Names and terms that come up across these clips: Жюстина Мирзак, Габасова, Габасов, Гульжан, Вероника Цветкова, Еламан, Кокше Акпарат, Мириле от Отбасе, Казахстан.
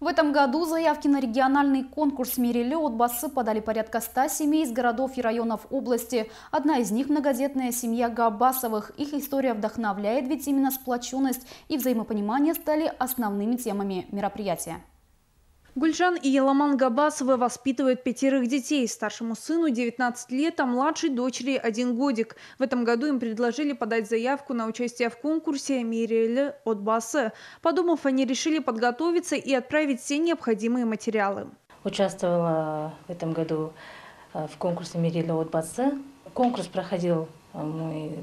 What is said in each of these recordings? В этом году заявки на региональный конкурс «Мириле от Отбасе» подали порядка 100 семей из городов и районов области. Одна из них – многодетная семья Габасовых. Их история вдохновляет, ведь именно сплоченность и взаимопонимание стали основными темами мероприятия. Гульжан и Еламан Габасовы воспитывают 5 детей. Старшему сыну 19 лет, а младшей дочери 1 годик. В этом году им предложили подать заявку на участие в конкурсе «Мириле от Отбасе». Подумав, они решили подготовиться и отправить все необходимые материалы. Участвовала в этом году в конкурсе «Мириле от Отбасе». Конкурс проходил, мы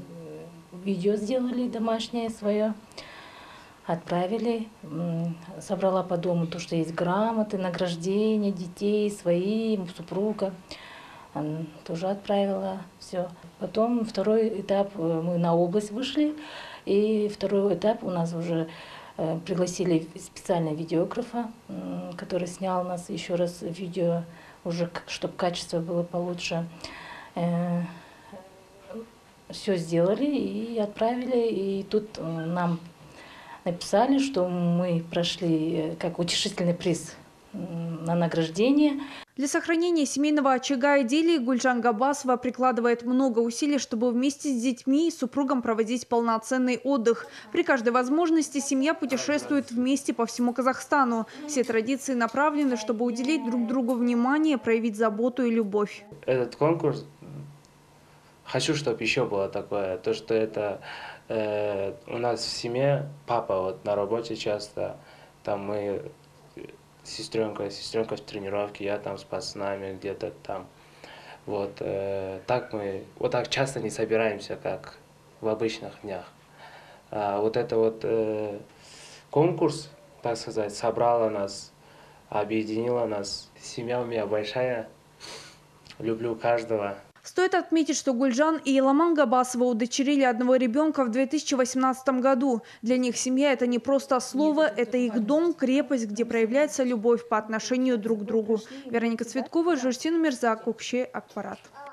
видео сделали домашнее свое. Отправили, собрала по дому то, что есть грамоты, награждения детей, свои, супруга. Тоже отправила все. Потом второй этап мы на область вышли. И второй этап у нас уже пригласили специально видеографа, который снял нас еще раз видео, уже чтобы качество было получше. Все сделали и отправили. И тут нам написали, что мы прошли как утешительный приз на награждение. Для сохранения семейного очага и идиллии Гульжан Габасова прикладывает много усилий, чтобы вместе с детьми и супругом проводить полноценный отдых. При каждой возможности семья путешествует вместе по всему Казахстану. Все традиции направлены, чтобы уделить друг другу внимание, проявить заботу и любовь. Этот конкурс хочу, чтобы еще было такое, то что это у нас в семье папа вот на работе часто, там мы сестренка в тренировке, я там с пацанами где-то там, вот так мы вот так часто не собираемся, как в обычных днях. А вот это вот конкурс, так сказать, собрала нас, объединила нас. Семья у меня большая, люблю каждого. Стоит отметить, что Гульжан и Еламан Габасова удочерили одного ребенка в 2018 году. Для них семья – это не просто слово, это их дом, крепость, где проявляется любовь по отношению друг к другу. Вероника Цветкова, Жюстина Мирзак, Кокше Акпарат.